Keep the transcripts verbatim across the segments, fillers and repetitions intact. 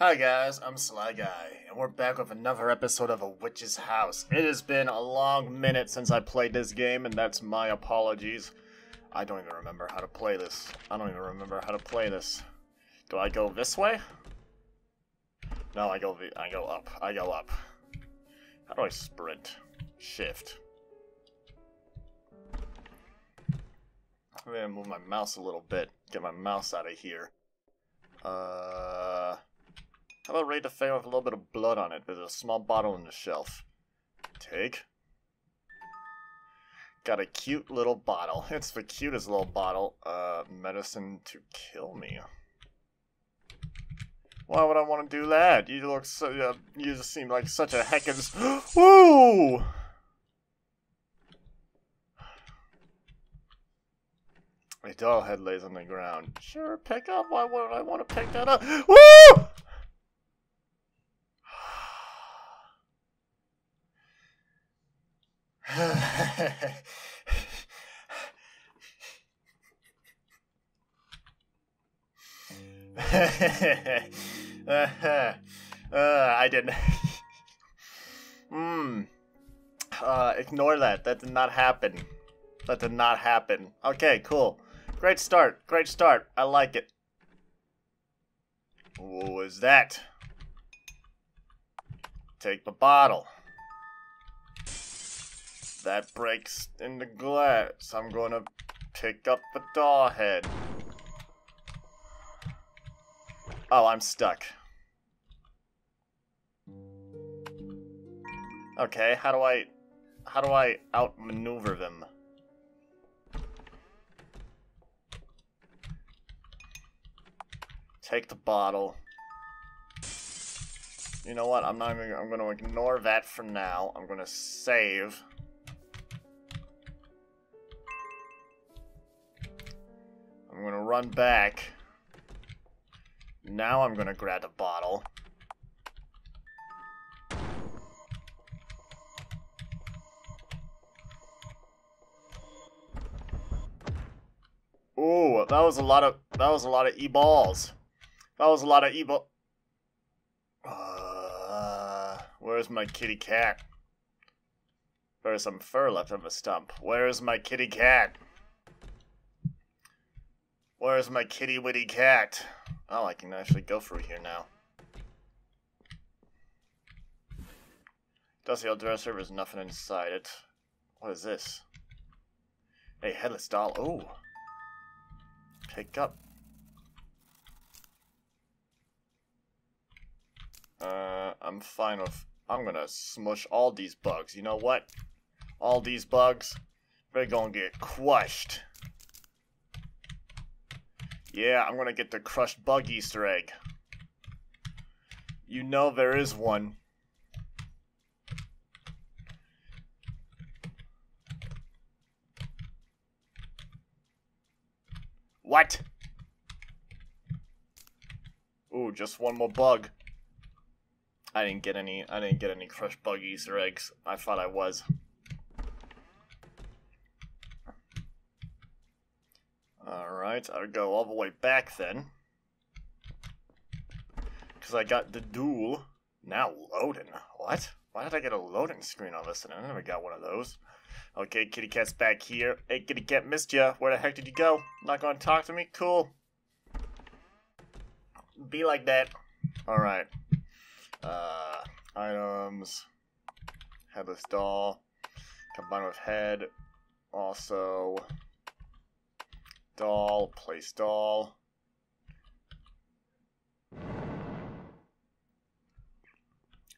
Hi guys, I'm Sly Guy, and we're back with another episode of A Witch's House. It has been a long minute since I played this game, and that's my apologies. I don't even remember how to play this. I don't even remember how to play this. Do I go this way? No, I go I go up. I go up. How do I sprint? Shift. I'm gonna move my mouse a little bit. Get my mouse out of here. Uh... How about raid the thing with a little bit of blood on it? There's a small bottle on the shelf. Take. Got a cute little bottle. It's the cutest little bottle. Uh, medicine to kill me. Why would I want to do that? You look so. Uh, you just seem like such a heckin'. Woo! A doll head lays on the ground. Sure, pick up. Why would I want to pick that up? Woo! uh, I didn't. Hmm. uh, ignore that. That did not happen. That did not happen. Okay, cool. Great start. Great start. I like it. What was that? Take the bottle. That breaks in the glass. I'm gonna pick up the doll head. Oh, I'm stuck. Okay, how do I... How do I outmaneuver them? Take the bottle. You know what? I'm not even... I'm gonna ignore that for now. I'm gonna save... I'm gonna run back. Now I'm gonna grab the bottle. Ooh, that was a lot of that was a lot of e-balls. That was a lot of e-ball. Uh, where's my kitty cat? There's some fur left on the stump. Where's my kitty cat? Where's my kitty witty cat? Oh, I can actually go through here now. Dusty old dresser, there's nothing inside it. What is this? Hey, headless doll. Oh. Pick up. Uh, I'm fine with... I'm gonna smush all these bugs. You know what? All these bugs, they're gonna get crushed. Yeah, I'm gonna get the crushed bug Easter egg. You know there is one. What? Ooh, just one more bug. I didn't get any, I didn't get any crushed bug Easter eggs. I thought I was. Alright, I'll go all the way back then. Because I got the duel. Now loading. What? Why did I get a loading screen all of a sudden? I never got one of those. Okay, kitty cat's back here. Hey, kitty cat, missed ya. Where the heck did you go? Not gonna talk to me? Cool. Be like that. Alright. Uh, items. Headless doll. Combined with head. Also... doll, place doll.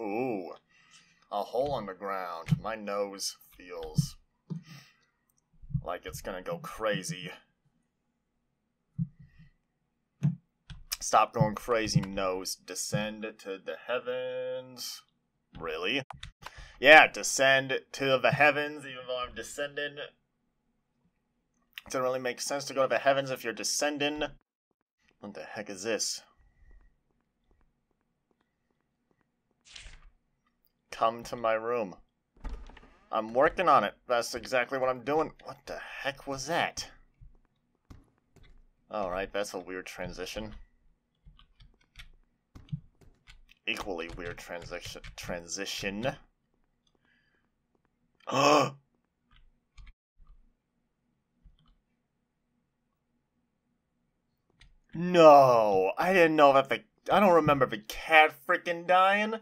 Ooh, a hole on the ground. My nose feels like it's gonna go crazy. Stop going crazy, nose. Descend to the heavens. Really? Yeah, descend to the heavens, even though I'm descending. It doesn't really make sense to go to the heavens if you're descending. What the heck is this? Come to my room. I'm working on it. That's exactly what I'm doing. What the heck was that? Alright, that's a weird transition. equally weird transition. Transition. Oh! No, I didn't know that the. I don't remember the cat freaking dying.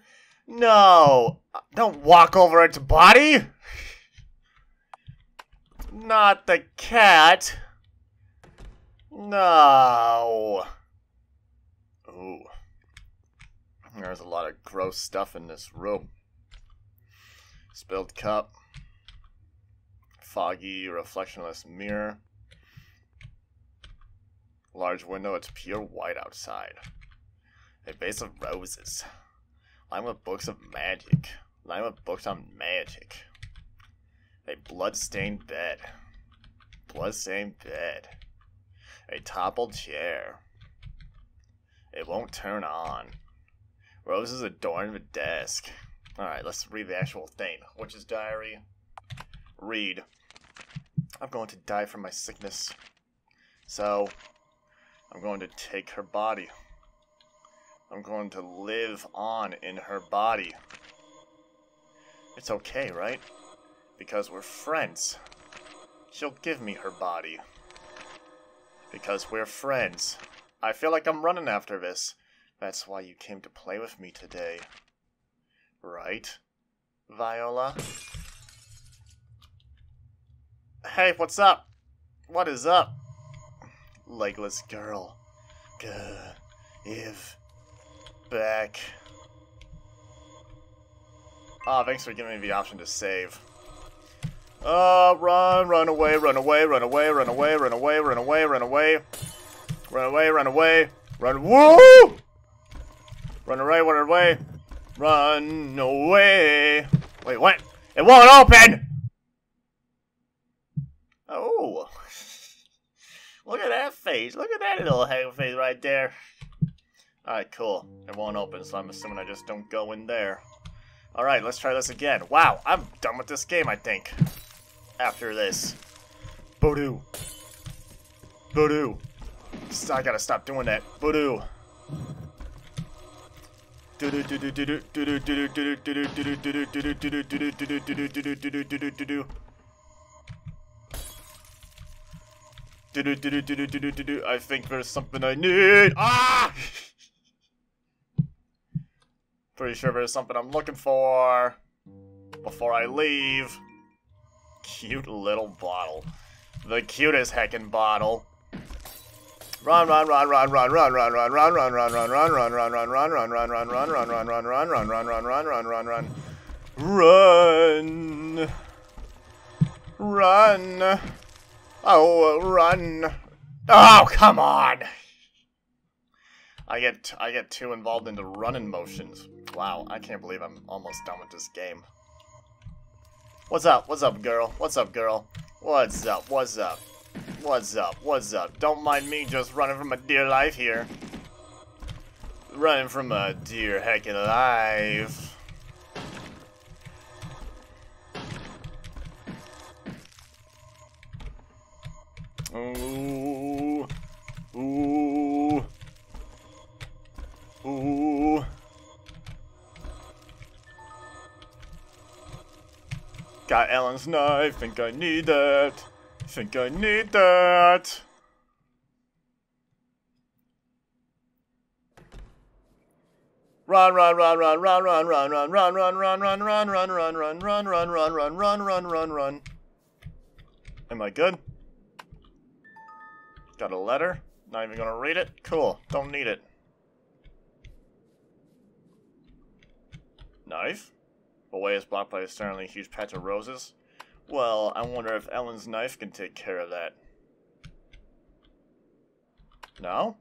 No, don't walk over its body. Not the cat. No. Ooh. There's a lot of gross stuff in this room. Spilled cup. Foggy, reflectionless mirror. Large window, it's pure white outside. A vase of roses. Lined with books of magic. Lined with books on magic. A blood-stained bed. Blood-stained bed. A toppled chair. It won't turn on. Roses adorn the desk. Alright, let's read the actual thing. Witch's diary. Read. I'm going to die from my sickness. So, I'm going to take her body. I'm going to live on in her body. It's okay, right? Because we're friends. She'll give me her body. Because we're friends. I feel like I'm running after this. That's why you came to play with me today. Right, Viola? Hey, what's up? What is up? Legless girl. Give back. Ah, oh, thanks for giving me the option to save. Uh, run, run away, run away, run away, run away, run away, run away, run away. Run away, run away, run. Woo! Run away, run away. Run away. Wait, what? It won't open! Oh. Look at that face. Look at that little hang face right there. Alright, cool. It won't open, so I'm assuming I just don't go in there. Alright, let's try this again. Wow, I'm done with this game, I think. After this. Voodoo. Voodoo. I gotta stop doing that. Voodoo. I think there's something I need. Ah! Pretty sure there's something I'm looking for before I leave. Cute little bottle. The cutest heckin' bottle. Run, run, run, run, run, run, run, run, run, run, run, run, run, run, run, run, run, run, run, run, run, run, run, run, run, run, run, run, run, run, run. Run. Run. Oh, run. Oh, come on. I get I get too involved into running motions. Wow, I can't believe I'm almost done with this game. What's up? What's up, girl? What's up, girl? What's up? What's up? What's up? What's up? Don't mind me just running from a dear life here. Running from a dear heckin' life. Ooh. Ooh. Ooh. Got Ellen's knife. Think I need that. Think I need that. Run, run, run, run, run, run, run, run, run, run, run, run, run, run, run, run, run, run, run, run, run, run, run, run. Am I good? Got a letter. Not even gonna read it. Cool. Don't need it. Knife? The way is blocked by a sternly huge patch of roses. Well, I wonder if Ellen's knife can take care of that. No?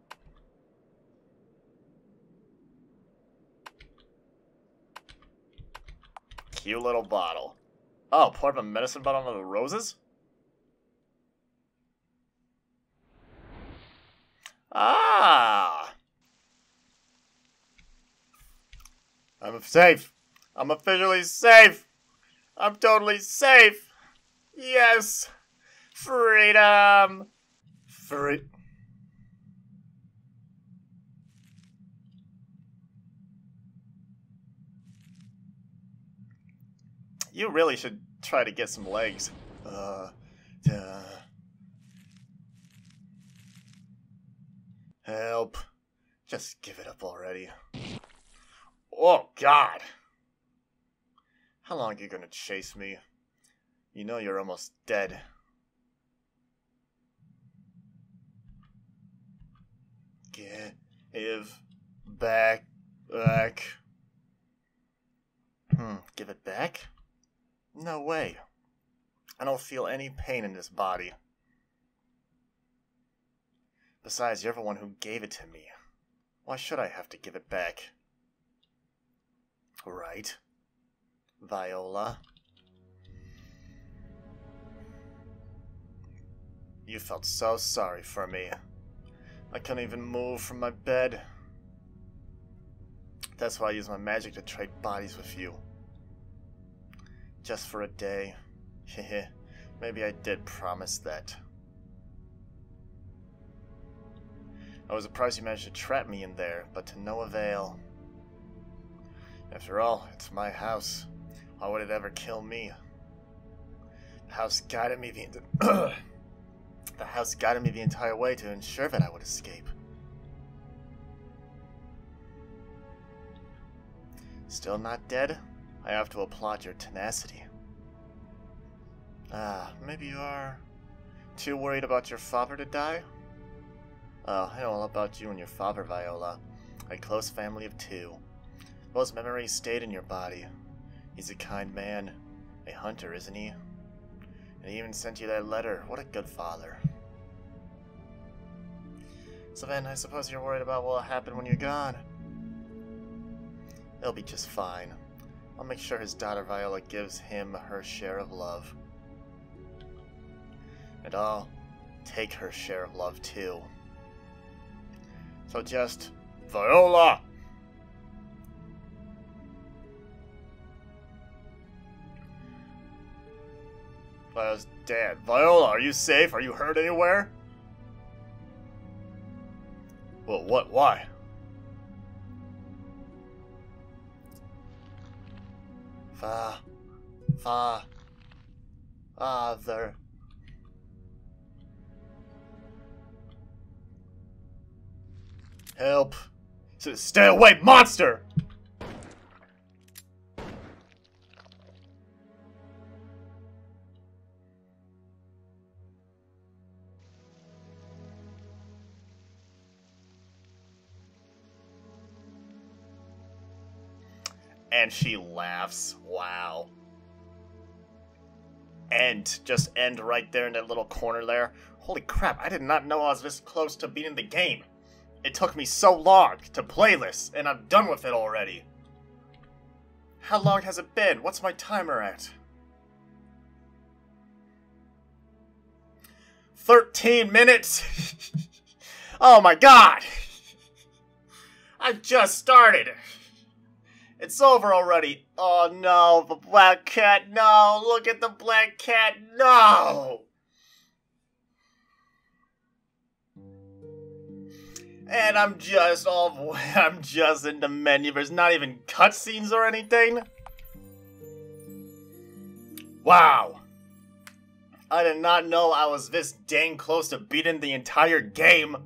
Cute little bottle. Oh, part of a medicine bottle of the roses? Ah! I'm safe. I'm officially safe. I'm totally safe. Yes. Freedom. Free. you really should try to get some legs. Uh, uh, help. Just give it up already. Oh, God. How long are you gonna chase me? You know you're almost dead. Give back, back. Hmm, give it back? No way. I don't feel any pain in this body. Besides, you're the one who gave it to me. Why should I have to give it back? Right. Viola. You felt so sorry for me. I can't even move from my bed. That's why I use my magic to trade bodies with you. Just for a day. Heh. Maybe I did promise that. I was surprised you managed to trap me in there, but to no avail. After all, it's my house. Why would it ever kill me? The house guided me the entire... The house guided me the entire way to ensure that I would escape. Still not dead? I have to applaud your tenacity. Ah, maybe you are... too worried about your father to die? Oh, I know all about you and your father, Viola. A close family of two. Most memories stayed in your body. He's a kind man. A hunter, isn't he? And he even sent you that letter. What a good father. So then, I suppose you're worried about what will happen when you're gone. It'll be just fine. I'll make sure his daughter Viola gives him her share of love. And I'll take her share of love, too. So just... Viola! Viola's dead. Viola, are you safe? Are you hurt anywhere? Well, what? Why? Fa... Fa... Father... Help! So stay away, monster! And she laughs. Wow. End. Just end right there in that little corner there. Holy crap, I did not know I was this close to beating the game. It took me so long to play this, and I'm done with it already. How long has it been? What's my timer at? thirteen minutes? Oh my god! I've just started! It's over already. Oh no, the black cat, no! Look at the black cat, no! And I'm just all I'm just in the menu. There's not even cutscenes or anything. Wow. I did not know I was this dang close to beating the entire game.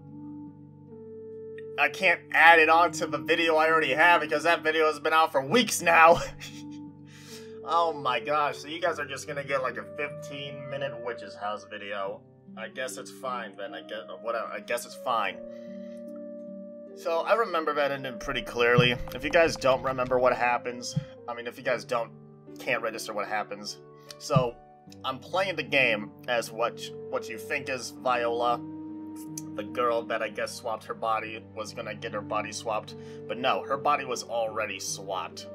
I can't add it on to the video I already have because that video has been out for weeks now. Oh my gosh, so you guys are just gonna get like a fifteen minute Witch's House video. I guess it's fine then, I guess, whatever, I guess it's fine. So, I remember that ending pretty clearly. If you guys don't remember what happens, I mean, if you guys don't, can't register what happens. So, I'm playing the game as what, what you think is Viola. The girl that I guess swapped her body was gonna get her body swapped. But no, her body was already swapped.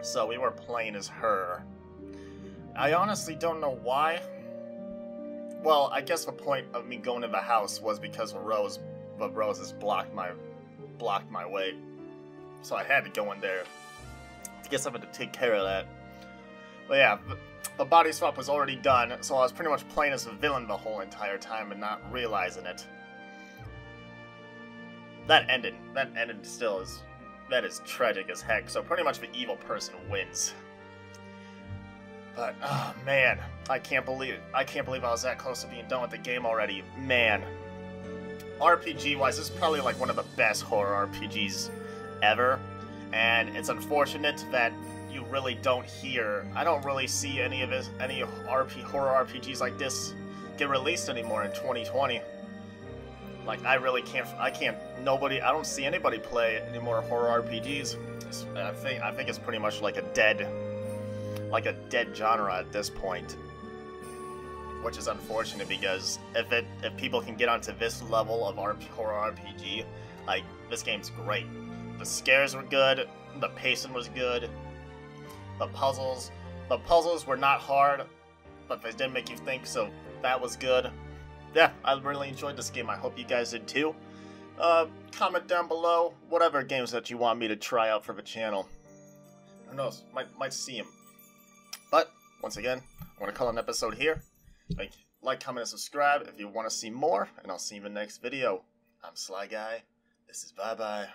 So, we were playing as her. I honestly don't know why. Well, I guess the point of me going to the house was because Rose... But Roses blocked my blocked my way, so I had to go in there. I guess I had to take care of that. But yeah, the, the body swap was already done, so I was pretty much playing as a villain the whole entire time and not realizing it. That ended. That ended. Still is that is tragic as heck. So pretty much the evil person wins. But, oh, man, I can't believe it. I can't believe I was that close to being done with the game already. Man. R P G-wise, this is probably, like, one of the best horror R P Gs ever. And it's unfortunate that you really don't hear... I don't really see any of this, any R P, horror R P Gs like this get released anymore in twenty twenty. Like, I really can't... I can't... Nobody... I don't see anybody play any more horror R P Gs. I think, I think it's pretty much like a dead... like a dead genre at this point, which is unfortunate, because if it if people can get onto this level of R P, horror R P G, like, this game's great. The scares were good, the pacing was good, the puzzles the puzzles were not hard, but they didn't make you think, so that was good. Yeah, I really enjoyed this game. I hope you guys did too. Uh, comment down below whatever games that you want me to try out for the channel. Who knows, might, might see them. But, once again, I'm going to call an episode here. Like, like, comment, and subscribe if you want to see more. And I'll see you in the next video. I'm Sly Guy. This is Bye Bye.